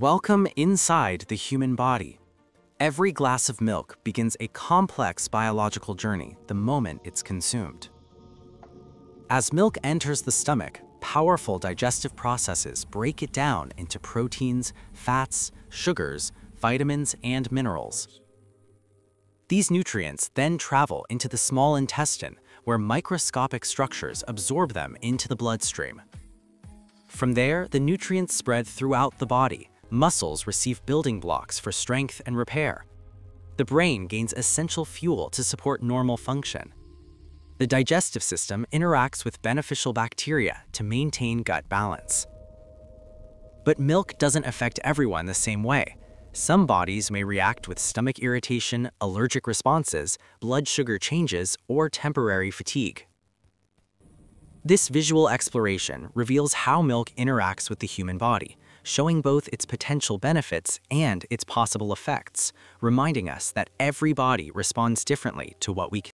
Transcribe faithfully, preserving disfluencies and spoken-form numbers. Welcome inside the human body. Every glass of milk begins a complex biological journey the moment it's consumed. As milk enters the stomach, powerful digestive processes break it down into proteins, fats, sugars, vitamins, and minerals. These nutrients then travel into the small intestine, where microscopic structures absorb them into the bloodstream. From there, the nutrients spread throughout the body. Muscles receive building blocks for strength and repair. The brain gains essential fuel to support normal function. The digestive system interacts with beneficial bacteria to maintain gut balance. But milk doesn't affect everyone the same way. Some bodies may react with stomach irritation, allergic responses, blood sugar changes, or temporary fatigue. This visual exploration reveals how milk interacts with the human body, showing both its potential benefits and its possible effects, reminding us that every body responds differently to what we